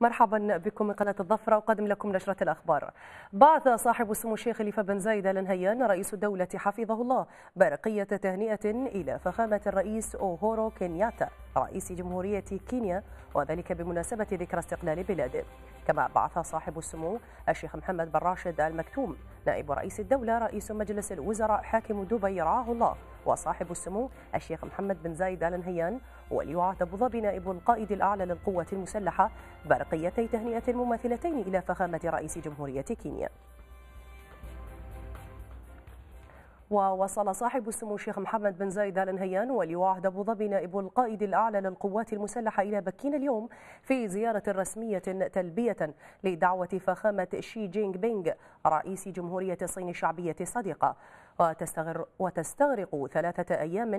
مرحبا بكم من قناة الظفرة، أقدم لكم نشرة الأخبار. بعث صاحب السمو الشيخ خليفة بن زايد آل نهيان رئيس الدولة حفظه الله برقية تهنئة إلى فخامة الرئيس أوهورو كينياتا رئيس جمهورية كينيا، وذلك بمناسبة ذكرى استقلال بلاده. كما بعث صاحب السمو الشيخ محمد بن راشد آل مكتوم نائب رئيس الدولة رئيس مجلس الوزراء حاكم دبي رعاه الله، وصاحب السمو الشيخ محمد بن زايد آل نهيان ولي عهد أبوظبي نائب القائد الأعلى للقوات المسلحة برقيتي تهنئة مماثلتين إلى فخامة رئيس جمهورية كينيا. ووصل صاحب السمو الشيخ محمد بن زايد آل نهيان ولي عهد أبوظبي نائب القائد الأعلى للقوات المسلحة إلى بكين اليوم في زيارة رسمية تلبية لدعوة فخامة شي جينغ بينغ رئيس جمهورية الصين الشعبية الصديقة، وتستغرق 3 أيام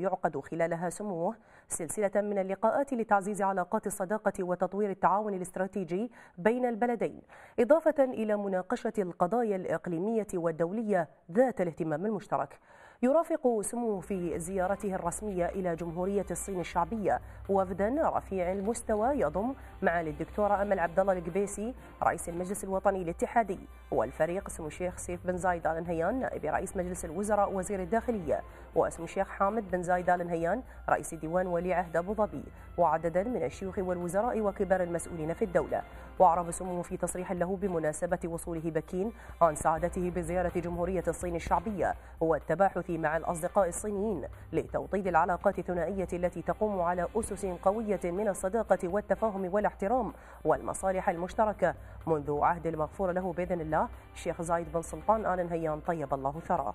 يعقد خلالها سموه سلسلة من اللقاءات لتعزيز علاقات الصداقة وتطوير التعاون الاستراتيجي بين البلدين، إضافة إلى مناقشة القضايا الإقليمية والدولية ذات الاهتمام المشترك. يرافق سموه في زيارته الرسمية إلى جمهورية الصين الشعبية وفدا رفيع المستوى يضم معالي الدكتورة أمل عبدالله القبيسي رئيس المجلس الوطني الاتحادي، والفريق سمو الشيخ سيف بن زايد آل نهيان نائب رئيس مجلس الوزراء وزير الداخلية، وسمو الشيخ حامد بن زايد آل نهيان رئيس ديوان ولي عهد أبوظبي، وعددا من الشيوخ والوزراء وكبار المسؤولين في الدولة. وأعرب سموه في تصريح له بمناسبة وصوله بكين عن سعادته بزيارة جمهورية الصين الشعبية والتباحث مع الأصدقاء الصينيين لتوطيد العلاقات الثنائية التي تقوم على أسس قوية من الصداقة والتفاهم والاحترام والمصالح المشتركة منذ عهد المغفور له بإذن الله الشيخ زايد بن سلطان آل نهيان طيب الله ثراه.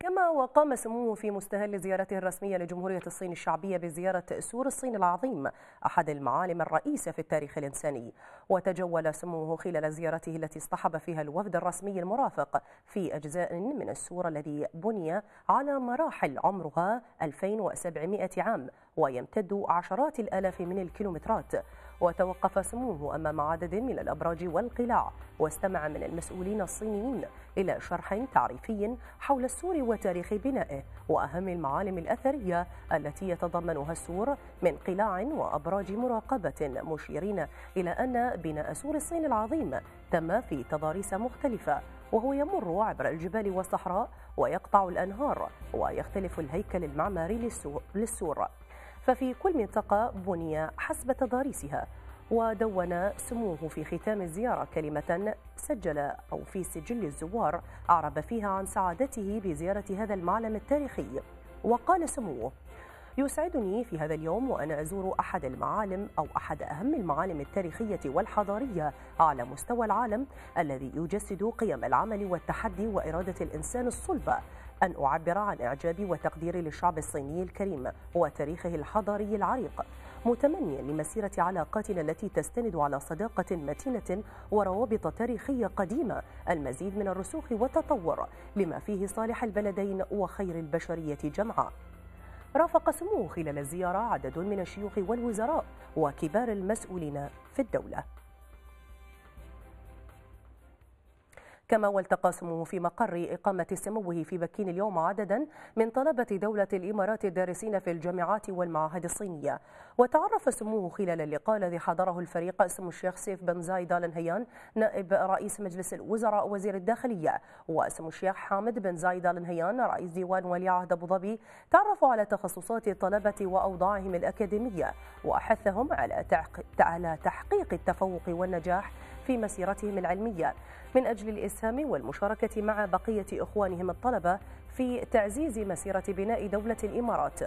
كما وقام سموه في مستهل زيارته الرسمية لجمهورية الصين الشعبية بزيارة سور الصين العظيم أحد المعالم الرئيسة في التاريخ الإنساني. وتجول سموه خلال زيارته التي اصطحب فيها الوفد الرسمي المرافق في أجزاء من السور الذي بني على مراحل عمرها 2700 عام ويمتد عشرات الآلاف من الكيلومترات. وتوقف سموه أمام عدد من الأبراج والقلاع واستمع من المسؤولين الصينيين إلى شرح تعريفي حول السور وتاريخ بنائه وأهم المعالم الأثرية التي يتضمنها السور من قلاع وأبراج مراقبة، مشيرين إلى أن بناء سور الصين العظيم تم في تضاريس مختلفة، وهو يمر عبر الجبال والصحراء ويقطع الأنهار ويختلف الهيكل المعماري للسور، ففي كل منطقة بني حسب تضاريسها. ودون سموه في ختام الزيارة كلمة سجل أو في سجل الزوار أعرب فيها عن سعادته بزيارة هذا المعلم التاريخي، وقال سموه: يسعدني في هذا اليوم وأنا أزور أحد المعالم أو أحد أهم المعالم التاريخية والحضارية على مستوى العالم الذي يجسد قيم العمل والتحدي وإرادة الإنسان الصلبة، أن أعبر عن إعجابي وتقديري للشعب الصيني الكريم وتاريخه الحضاري العريق، متمنيا لمسيرة علاقاتنا التي تستند على صداقة متينة وروابط تاريخية قديمة، المزيد من الرسوخ والتطور لما فيه صالح البلدين وخير البشرية جمعاء. رافق سموه خلال الزيارة عدد من الشيوخ والوزراء وكبار المسؤولين في الدولة. كما والتقى سموه في مقر إقامة سموه في بكين اليوم عددا من طلبة دولة الإمارات الدارسين في الجامعات والمعاهد الصينية. وتعرف سموه خلال اللقاء الذي حضره الفريق سمو الشيخ سيف بن زايد آل نهيان نائب رئيس مجلس الوزراء وزير الداخلية، وسمو الشيخ حامد بن زايد آل نهيان رئيس ديوان ولي عهد أبوظبي، تعرفوا على تخصصات الطلبة وأوضاعهم الأكاديمية وحثهم على تحقيق التفوق والنجاح في مسيرتهم العلمية من أجل الإسهام والمشاركة مع بقية إخوانهم الطلبة في تعزيز مسيرة بناء دولة الإمارات.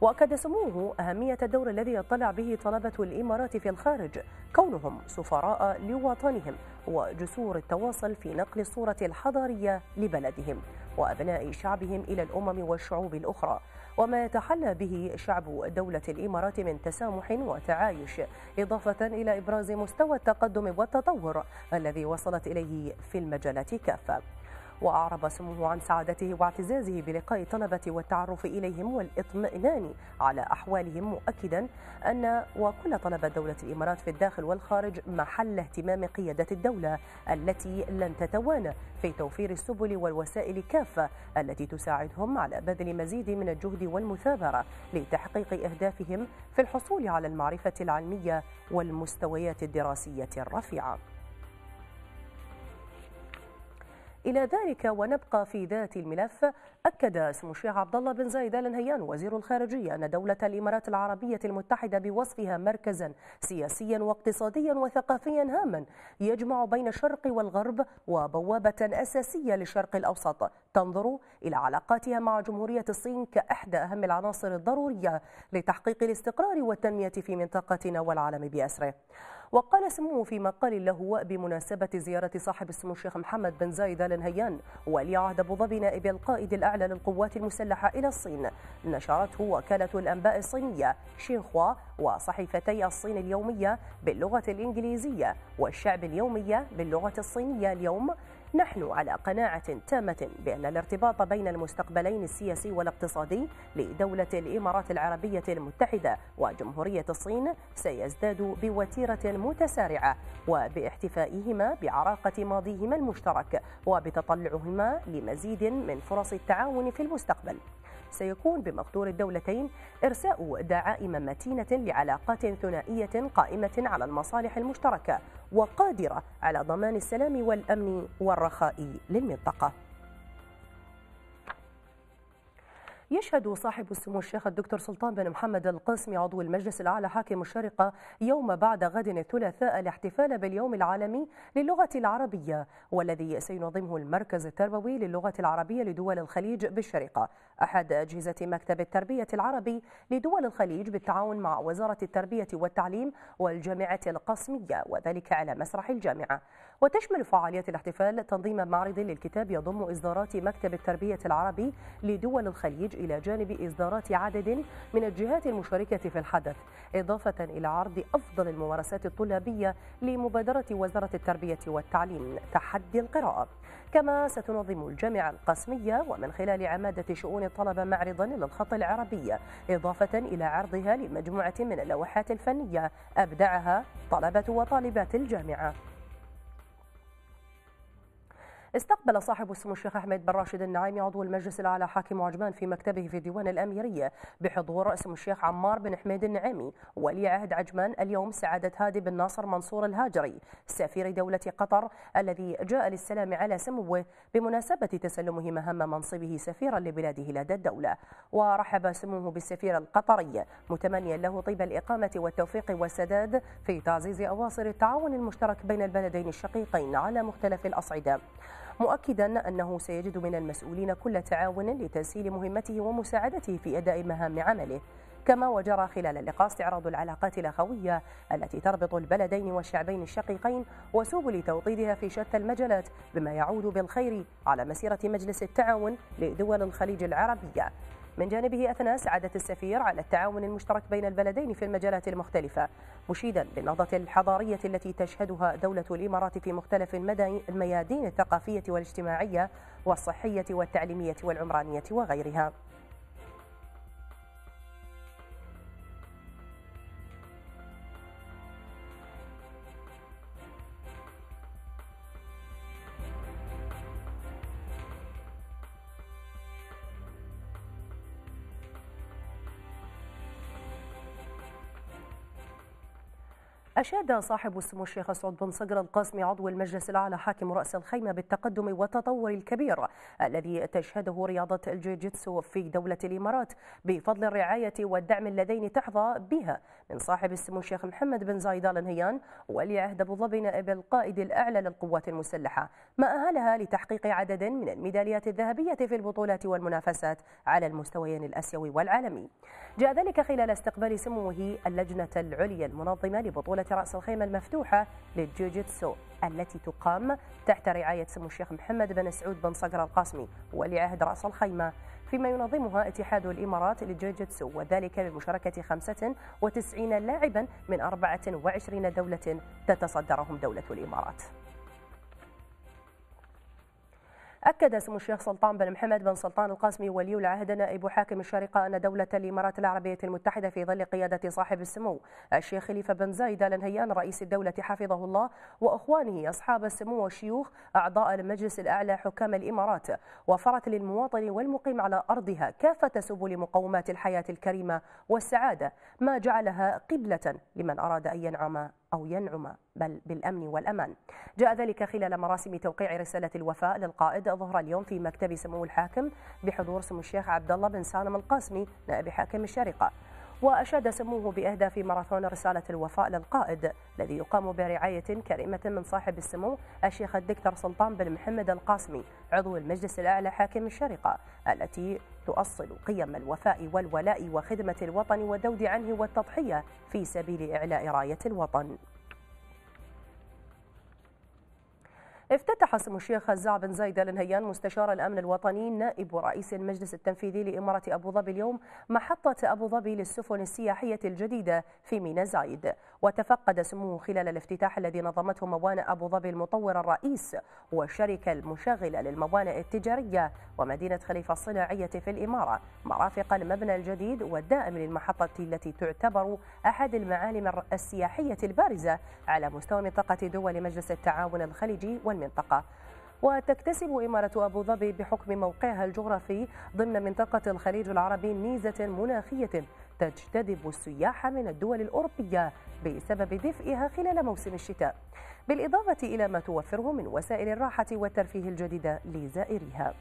وأكد سموه أهمية الدور الذي يطلع به طلبة الإمارات في الخارج كونهم سفراء لوطنهم وجسور التواصل في نقل الصورة الحضارية لبلدهم وأبناء شعبهم إلى الأمم والشعوب الأخرى، وما يتحلى به شعب دولة الإمارات من تسامح وتعايش، إضافة إلى إبراز مستوى التقدم والتطور الذي وصلت إليه في المجالات كافة. وأعرب سموه عن سعادته واعتزازه بلقاء الطلبة والتعرف إليهم والإطمئنان على أحوالهم، مؤكدا أن وكل طلبة دولة الإمارات في الداخل والخارج محل اهتمام قيادة الدولة التي لن تتوانى في توفير السبل والوسائل كافة التي تساعدهم على بذل مزيد من الجهد والمثابرة لتحقيق أهدافهم في الحصول على المعرفة العلمية والمستويات الدراسية الرفيعة. إلى ذلك ونبقى في ذات الملف، أكد اسم الشيخ عبدالله بن زايد آل نهيان وزير الخارجية أن دولة الإمارات العربية المتحدة بوصفها مركزا سياسيا واقتصاديا وثقافيا هاما يجمع بين الشرق والغرب وبوابة أساسية للشرق الأوسط، تنظر إلى علاقاتها مع جمهورية الصين كأحدى أهم العناصر الضرورية لتحقيق الاستقرار والتنمية في منطقتنا والعالم بأسره. وقال سموه في مقال له بمناسبة زيارة صاحب السمو الشيخ محمد بن زايد آل نهيان ولي عهد أبوظبي نائب القائد الأعلى للقوات المسلحة إلى الصين، نشرته وكالة الأنباء الصينية شينخوا وصحيفتي الصين اليومية باللغة الإنجليزية والشعب اليومية باللغة الصينية اليوم: نحن على قناعة تامة بأن الارتباط بين المستقبلين السياسي والاقتصادي لدولة الإمارات العربية المتحدة وجمهورية الصين سيزداد بوتيرة متسارعة، وباحتفائهما بعراقة ماضيهما المشترك وبتطلعهما لمزيد من فرص التعاون في المستقبل. سيكون بمقدور الدولتين إرساء دعائم متينة لعلاقات ثنائية قائمة على المصالح المشتركة وقادرة على ضمان السلام والأمن والرخاء للمنطقة. يشهد صاحب السمو الشيخ الدكتور سلطان بن محمد القاسمي عضو المجلس الأعلى حاكم الشارقة يوم بعد غد الثلاثاء الاحتفال باليوم العالمي للغة العربية، والذي سينظمه المركز التربوي للغة العربية لدول الخليج بالشارقة، أحد أجهزة مكتب التربية العربي لدول الخليج بالتعاون مع وزارة التربية والتعليم والجامعة القاسمية، وذلك على مسرح الجامعة. وتشمل فعاليات الاحتفال تنظيم معرض للكتاب يضم إصدارات مكتب التربية العربي لدول الخليج إلى جانب إصدارات عدد من الجهات المشاركة في الحدث، إضافة إلى عرض أفضل الممارسات الطلابية لمبادرة وزارة التربية والتعليم تحدي القراءة. كما ستنظم الجامعة القاسمية ومن خلال عمادة شؤون الطلبة معرضا للخط العربي، إضافة إلى عرضها لمجموعة من اللوحات الفنية أبدعها طلبة وطالبات الجامعة. استقبل صاحب السمو الشيخ احمد بن راشد النعيمي عضو المجلس الاعلى حاكم عجمان في مكتبه في الديوان الاميريه بحضور سمو الشيخ عمار بن حميد النعيمي ولي عهد عجمان اليوم سعاده هادي بن ناصر منصور الهاجري سفير دوله قطر الذي جاء للسلام على سموه بمناسبه تسلمه مهام منصبه سفيرا لبلاده لدى الدوله. ورحب سموه بالسفير القطري متمنيا له طيب الاقامه والتوفيق والسداد في تعزيز اواصر التعاون المشترك بين البلدين الشقيقين على مختلف الاصعده، مؤكدا أنه سيجد من المسؤولين كل تعاون لتسهيل مهمته ومساعدته في أداء مهام عمله. كما وجرى خلال اللقاء استعراض العلاقات الأخوية التي تربط البلدين والشعبين الشقيقين وسبل توطيدها في شتى المجالات، بما يعود بالخير على مسيرة مجلس التعاون لدول الخليج العربية. من جانبه أثنى سعادة السفير على التعاون المشترك بين البلدين في المجالات المختلفة، مشيدا بالنهضة الحضارية التي تشهدها دولة الإمارات في مختلف الميادين الثقافية والاجتماعية والصحية والتعليمية والعمرانية وغيرها. أشاد صاحب السمو الشيخ سعود بن صقر القاسمي عضو المجلس الأعلى حاكم رأس الخيمة بالتقدم والتطور الكبير الذي تشهده رياضة الجيجيتسو في دولة الإمارات بفضل الرعاية والدعم اللذين تحظى بها من صاحب السمو الشيخ محمد بن زايد آل نهيان ولي عهد أبوظبي نائب القائد الأعلى للقوات المسلحة، ما أهلها لتحقيق عدد من الميداليات الذهبية في البطولات والمنافسات على المستويين الآسيوي والعالمي. جاء ذلك خلال استقبال سموه اللجنة العليا المنظمة لبطولة رأس الخيمة المفتوحة للجوجيتسو التي تقام تحت رعاية سمو الشيخ محمد بن سعود بن صقر القاسمي ولي عهد رأس الخيمة، فيما ينظمها اتحاد الإمارات للجوجيتسو، وذلك بمشاركة 95 لاعبا من 24 دولة تتصدرهم دولة الإمارات. أكد سمو الشيخ سلطان بن محمد بن سلطان القاسمي ولي العهد نائب حاكم الشارقة أن دولة الإمارات العربية المتحدة في ظل قيادة صاحب السمو الشيخ خليفة بن زايد آل نهيان رئيس الدولة حفظه الله وأخوانه أصحاب السمو والشيوخ أعضاء المجلس الأعلى حكام الإمارات وفرت للمواطن والمقيم على أرضها كافة سبل مقومات الحياة الكريمة والسعادة، ما جعلها قبلة لمن أراد أن ينعم أو ينعم بل بالأمن والأمان. جاء ذلك خلال مراسم توقيع رسالة الوفاء للقائد ظهر اليوم في مكتب سمو الحاكم بحضور سمو الشيخ عبدالله بن سالم القاسمي نائب حاكم الشارقة. وأشاد سموه بإهداف ماراثون رسالة الوفاء للقائد الذي يقام برعاية كريمة من صاحب السمو الشيخ الدكتور سلطان بن محمد القاسمي عضو المجلس الأعلى حاكم الشارقة التي تؤصل قيم الوفاء والولاء وخدمة الوطن والذود عنه والتضحية في سبيل إعلاء راية الوطن. افتتح سمو الشيخ هزاع بن زايد آل نهيان مستشار الأمن الوطني نائب رئيس المجلس التنفيذي لإمارة أبوظبي اليوم محطة أبوظبي للسفن السياحية الجديدة في ميناء زايد. وتفقد سموه خلال الافتتاح الذي نظمته موانئ أبوظبي المطور الرئيس والشركة المشغلة للموانئ التجارية ومدينة خليفة الصناعية في الإمارة مرافق المبنى الجديد والدائم للمحطة التي تعتبر أحد المعالم السياحية البارزة على مستوى منطقة دول مجلس التعاون الخليجي والمنطقة. وتكتسب إمارة أبوظبي بحكم موقعها الجغرافي ضمن منطقة الخليج العربي ميزة مناخية تجتذب السياح من الدول الأوروبية بسبب دفئها خلال موسم الشتاء، بالإضافة إلى ما توفره من وسائل الراحة والترفيه الجديدة لزائريها.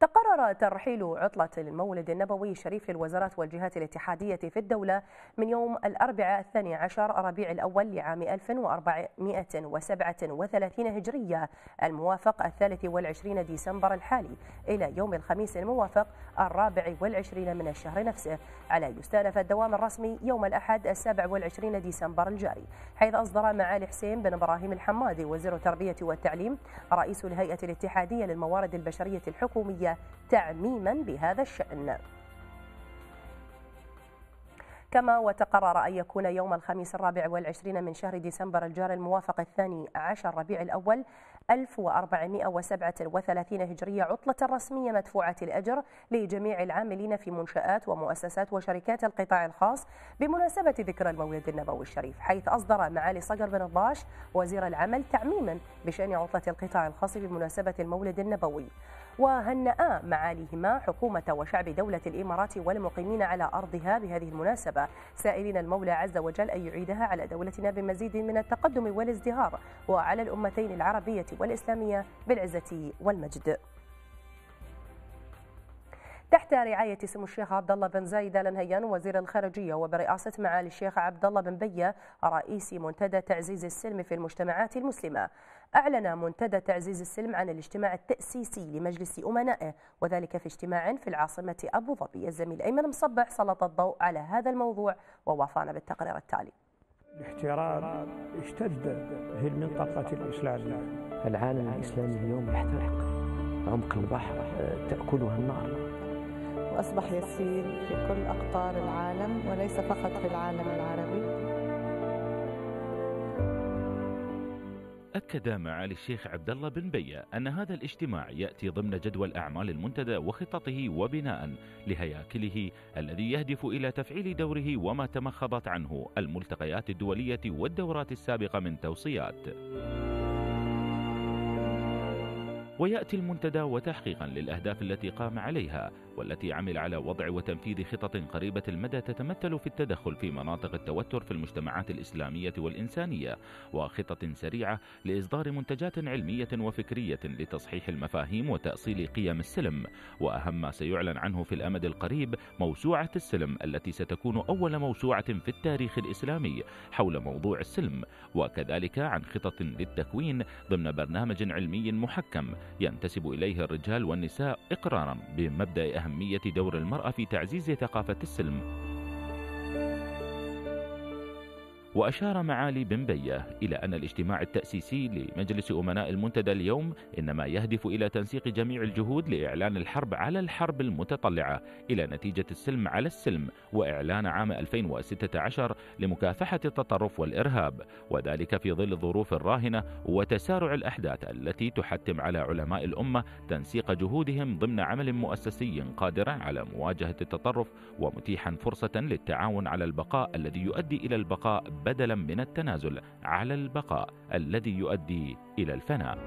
تقرر ترحيل عطلة المولد النبوي الشريف للوزارات والجهات الاتحادية في الدولة من يوم الأربعاء 12 ربيع الأول لعام 1437 هجرية الموافق 23 ديسمبر الحالي إلى يوم الخميس الموافق 24 من الشهر نفسه، على يستأنف الدوام الرسمي يوم الأحد 27 ديسمبر الجاري، حيث أصدر معالي حسين بن إبراهيم الحمادي وزير التربية والتعليم رئيس الهيئة الاتحادية للموارد البشرية الحكومية تعميما بهذا الشأن. كما وتقرر أن يكون يوم الخميس 24 من شهر ديسمبر الجاري الموافق 12 ربيع الأول 1437 هجرية عطلة رسمية مدفوعة الأجر لجميع العاملين في منشآت ومؤسسات وشركات القطاع الخاص بمناسبة ذكرى المولد النبوي الشريف، حيث أصدر معالي صقر بن الباش وزير العمل تعميما بشأن عطلة القطاع الخاص بمناسبة المولد النبوي. وهنأ معاليهما حكومة وشعب دولة الإمارات والمقيمين على أرضها بهذه المناسبة، سائلين المولى عز وجل أن يعيدها على دولتنا بمزيد من التقدم والازدهار وعلى الأمتين العربية والإسلامية بالعزة والمجد. تحت رعاية سمو الشيخ عبد الله بن زايد آل نهيان وزير الخارجية وبرئاسة معالي الشيخ عبد الله بن بيه رئيس منتدى تعزيز السلم في المجتمعات المسلمة، أعلن منتدى تعزيز السلم عن الاجتماع التأسيسي لمجلس أمنائه، وذلك في اجتماع في العاصمة أبوظبي. الزميل أيمن مصبح سلط الضوء على هذا الموضوع ووافانا بالتقرير التالي. الاحترار اشتد في المنطقة الإسلامية. العالم الإسلامي اليوم يحترق، عمق البحر تأكلها النار. أصبح يسيل في كل أقطار العالم وليس فقط في العالم العربي. أكد معالي الشيخ عبد الله بن بيه أن هذا الاجتماع يأتي ضمن جدول أعمال المنتدى وخططه وبناء لهياكله الذي يهدف إلى تفعيل دوره وما تمخضت عنه الملتقيات الدولية والدورات السابقة من توصيات. ويأتي المنتدى وتحقيقا للأهداف التي قام عليها والتي عمل على وضع وتنفيذ خطط قريبة المدى تتمثل في التدخل في مناطق التوتر في المجتمعات الإسلامية والإنسانية، وخطط سريعة لإصدار منتجات علمية وفكرية لتصحيح المفاهيم وتأصيل قيم السلم، وأهم ما سيعلن عنه في الأمد القريب موسوعة السلم التي ستكون أول موسوعة في التاريخ الإسلامي حول موضوع السلم، وكذلك عن خطط للتكوين ضمن برنامج علمي محكم ينتسب إليه الرجال والنساء إقرارا بمبدأ أهمية دور المرأة في تعزيز ثقافة السلم. وأشار معالي بن بيه إلى أن الاجتماع التأسيسي لمجلس أمناء المنتدى اليوم إنما يهدف إلى تنسيق جميع الجهود لإعلان الحرب على الحرب المتطلعة إلى نتيجة السلم على السلم، وإعلان عام 2016 لمكافحة التطرف والإرهاب، وذلك في ظل الظروف الراهنة وتسارع الأحداث التي تحتم على علماء الأمة تنسيق جهودهم ضمن عمل مؤسسي قادر على مواجهة التطرف ومتيحا فرصة للتعاون على البقاء الذي يؤدي إلى البقاء بدلا من التنازل، على البقاء الذي يؤدي إلى الفناء.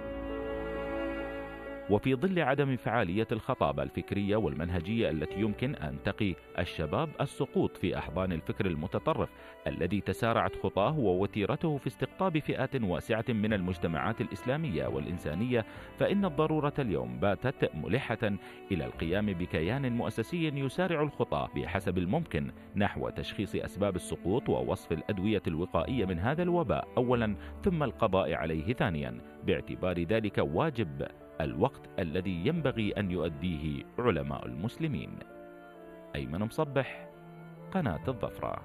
وفي ظل عدم فعالية الخطابة الفكرية والمنهجية التي يمكن أن تقي الشباب السقوط في أحضان الفكر المتطرف الذي تسارعت خطاه ووتيرته في استقطاب فئات واسعة من المجتمعات الإسلامية والإنسانية، فإن الضرورة اليوم باتت ملحة إلى القيام بكيان مؤسسي يسارع الخطاه بحسب الممكن نحو تشخيص أسباب السقوط ووصف الأدوية الوقائية من هذا الوباء أولا، ثم القضاء عليه ثانيا، باعتبار ذلك واجب الوقت الذي ينبغي أن يؤديه علماء المسلمين. أيمن مصبح، قناة الظفرة.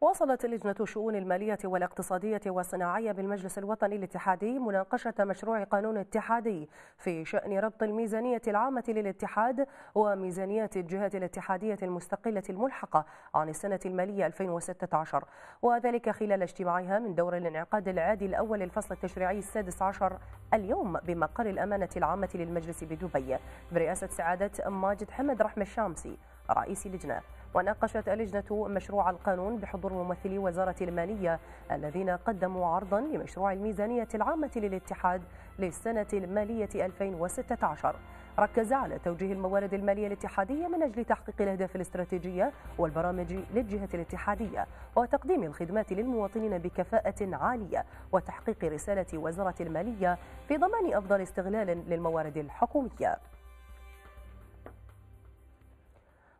واصلت لجنة الشؤون المالية والاقتصادية والصناعية بالمجلس الوطني الاتحادي مناقشة مشروع قانون اتحادي في شأن ربط الميزانية العامة للاتحاد وميزانيات الجهات الاتحادية المستقلة الملحقة عن السنة المالية 2016، وذلك خلال اجتماعها من دور الانعقاد العادي الأول للفصل التشريعي السادس عشر اليوم بمقر الأمانة العامة للمجلس بدبي برئاسة سعادة ماجد حمد رحمة الشامسي رئيس اللجنة. وناقشت اللجنة مشروع القانون بحضور ممثلي وزارة المالية الذين قدموا عرضا لمشروع الميزانية العامة للاتحاد للسنة المالية 2016، ركز على توجيه الموارد المالية الاتحادية من أجل تحقيق الأهداف الاستراتيجية والبرامج للجهة الاتحادية وتقديم الخدمات للمواطنين بكفاءة عالية وتحقيق رسالة وزارة المالية في ضمان أفضل استغلال للموارد الحكومية.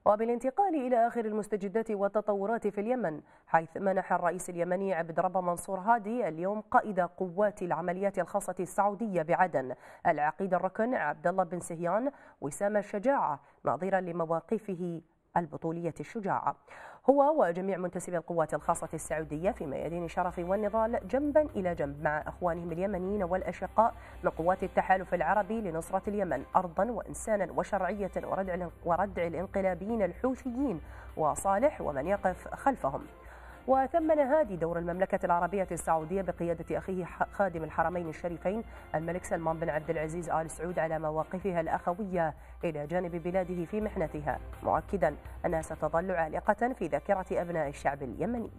وبالانتقال إلى آخر المستجدات والتطورات في اليمن، حيث منح الرئيس اليمني عبد الله منصور هادي اليوم قائد قوات العمليات الخاصة السعودية بعدن العقيد الركن عبدالله بن سهيان وسامة الشجاعة نظيرا لمواقفه البطولية الشجاعة، هو وجميع منتسبي القوات الخاصة السعودية في ميادين الشرف والنضال جنبا إلى جنب مع أخوانهم اليمنيين والأشقاء من قوات التحالف العربي لنصرة اليمن أرضا وإنسانا وشرعية وردع الانقلابيين الحوثيين وصالح ومن يقف خلفهم. وثمن هادي دور المملكة العربية السعودية بقيادة أخيه خادم الحرمين الشريفين الملك سلمان بن عبد العزيز آل سعود على مواقفها الأخوية إلى جانب بلاده في محنتها، مؤكدا أنها ستظل عالقة في ذاكرة أبناء الشعب اليمني.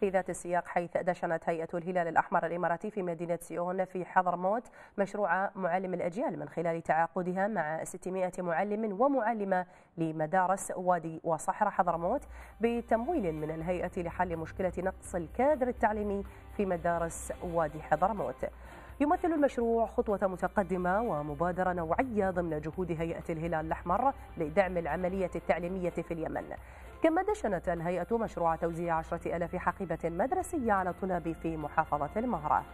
في ذات السياق، حيث دشنت هيئة الهلال الأحمر الإماراتي في مدينة سيون في حضرموت مشروع معلم الأجيال من خلال تعاقدها مع 600 معلم ومعلمة لمدارس وادي وصحراء حضرموت بتمويل من الهيئة لحل مشكلة نقص الكادر التعليمي في مدارس وادي حضرموت. يمثل المشروع خطوة متقدمة ومبادرة نوعية ضمن جهود هيئة الهلال الأحمر لدعم العملية التعليمية في اليمن. كما دشنت الهيئة مشروع توزيع 10,000 حقيبة مدرسية على طلاب في محافظة المهرة.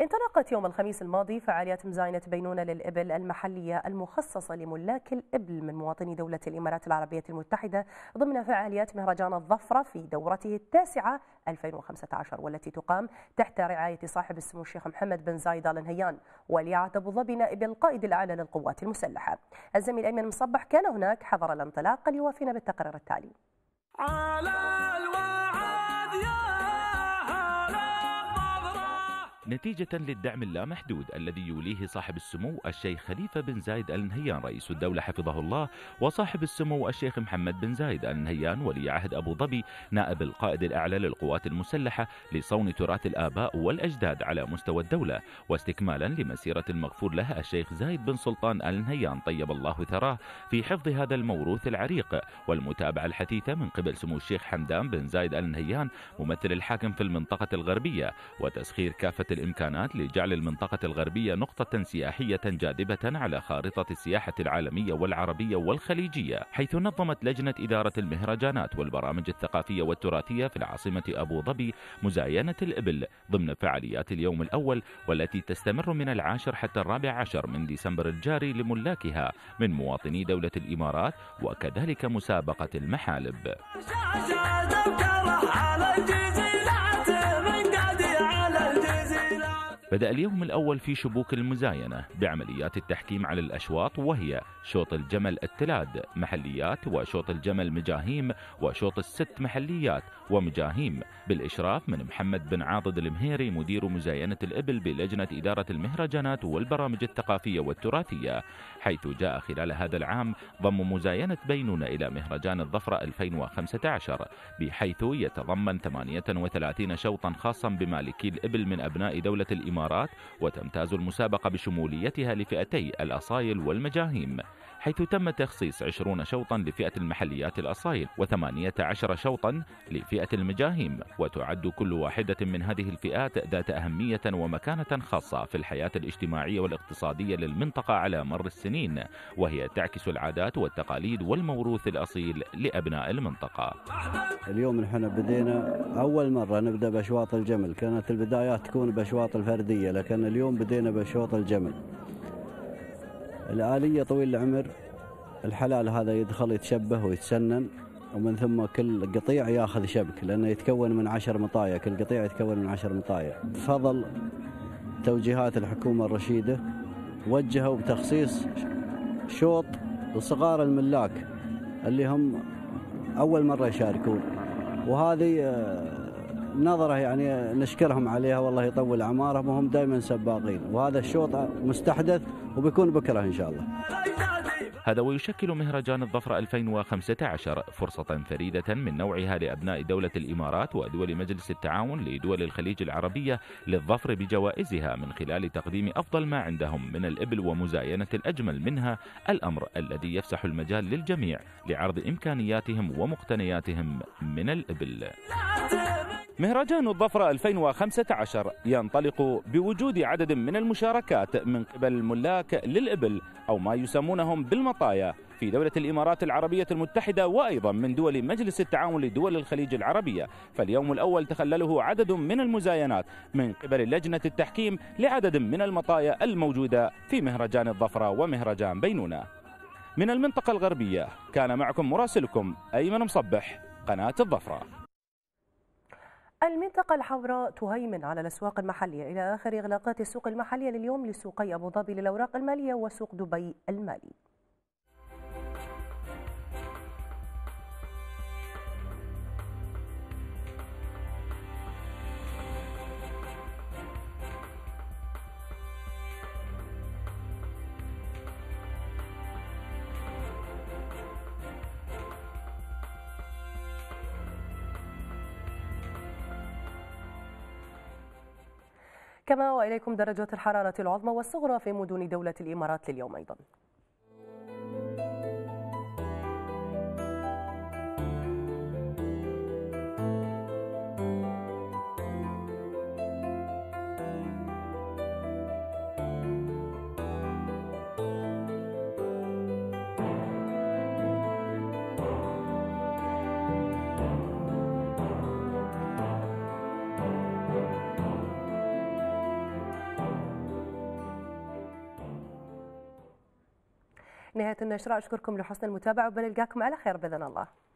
انطلقت يوم الخميس الماضي فعاليات مزاينة بينونة للإبل المحلية المخصصة لملاك الإبل من مواطني دولة الإمارات العربية المتحدة ضمن فعاليات مهرجان الظفرة في دورته التاسعة 2015، والتي تقام تحت رعاية صاحب السمو الشيخ محمد بن زايد آل نهيان ولي عهد أبو ظبي نائب القائد الأعلى للقوات المسلحة. الزميل أيمن مصبح كان هناك حضر الانطلاق ليوافينا بالتقرير التالي. نتيجة للدعم اللامحدود الذي يوليه صاحب السمو الشيخ خليفة بن زايد آل نهيان رئيس الدولة حفظه الله، وصاحب السمو الشيخ محمد بن زايد آل نهيان ولي عهد أبو ظبي نائب القائد الأعلى للقوات المسلحة، لصون تراث الآباء والأجداد على مستوى الدولة، واستكمالا لمسيرة المغفور لها الشيخ زايد بن سلطان آل نهيان طيب الله ثراه في حفظ هذا الموروث العريق والمتابعة الحثيثة من قبل سمو الشيخ حمدان بن زايد آل نهيان ممثل الحاكم في المنطقة الغربية، وتسخير كافة بالإمكانات لجعل المنطقة الغربية نقطة سياحية جاذبة على خارطة السياحة العالمية والعربية والخليجية، حيث نظمت لجنة إدارة المهرجانات والبرامج الثقافية والتراثية في العاصمة أبو ظبي مزاينة الإبل ضمن فعاليات اليوم الأول، والتي تستمر من 10 حتى 14 من ديسمبر الجاري لملاكها من مواطني دولة الإمارات، وكذلك مسابقة المحالب. بدأ اليوم الأول في شبوك المزاينة بعمليات التحكيم على الأشواط، وهي شوط الجمل التلاد محليات، وشوط الجمل مجاهيم، وشوط الست محليات ومجاهيم، بالإشراف من محمد بن عاضد المهيري مدير مزاينة الإبل بلجنة إدارة المهرجانات والبرامج الثقافية والتراثية، حيث جاء خلال هذا العام ضم مزاينة بينونة إلى مهرجان الظفرة 2015، بحيث يتضمن 38 شوطا خاصا بمالكي الإبل من أبناء دولة الإمارات، وتمتاز المسابقة بشموليتها لفئتي الأصايل والمجاهيم، حيث تم تخصيص 20 شوطا لفئة المحليات الأصايل و18 شوطا لفئة المجاهيم، وتعد كل واحدة من هذه الفئات ذات أهمية ومكانة خاصة في الحياة الاجتماعية والاقتصادية للمنطقة على مر السنين، وهي تعكس العادات والتقاليد والموروث الأصيل لأبناء المنطقة. اليوم نحن بدينا أول مرة نبدأ بأشواط الجمل، كانت البدايات تكون بأشواط الفردية، لكن اليوم بدينا بأشواط الجمل. الآلية طويل العمر، الحلال هذا يدخل يتشبه ويتسنن، ومن ثم كل قطيع ياخذ شبك، لأنه يتكون من 10 مطايا، كل قطيع يتكون من 10 مطايا. بفضل توجيهات الحكومة الرشيدة وجهوا بتخصيص شوط لصغار الملاك اللي هم أول مرة يشاركون، وهذه نظرة يعني نشكرهم عليها، والله يطول أعمارهم، وهم دائما سباقين، وهذا الشوط مستحدث وبيكون بكرة إن شاء الله. هذا ويشكل مهرجان الظفرة 2015 فرصة فريدة من نوعها لأبناء دولة الإمارات ودول مجلس التعاون لدول الخليج العربية للظفر بجوائزها من خلال تقديم أفضل ما عندهم من الإبل ومزاينة الأجمل منها، الأمر الذي يفسح المجال للجميع لعرض إمكانياتهم ومقتنياتهم من الإبل. مهرجان الظفرة 2015 ينطلق بوجود عدد من المشاركات من قبل الملاك للإبل أو ما يسمونهم بالمطايا في دولة الإمارات العربية المتحدة، وأيضا من دول مجلس التعاون لدول الخليج العربية. فاليوم الأول تخلله عدد من المزاينات من قبل لجنة التحكيم لعدد من المطايا الموجودة في مهرجان الظفرة ومهرجان بينونة. من المنطقة الغربية كان معكم مراسلكم أيمن مصبح، قناة الظفرة. المنطقة الحمراء تهيمن على الأسواق المحلية إلى آخر إغلاقات السوق المحلية لليوم لسوقي أبو ظبي للأوراق المالية وسوق دبي المالي. كما وإليكم درجات الحرارة العظمى والصغرى في مدن دولة الإمارات لليوم أيضا. نهاية النشرة، أشكركم لحسن المتابعة وبنلقاكم على خير بإذن الله.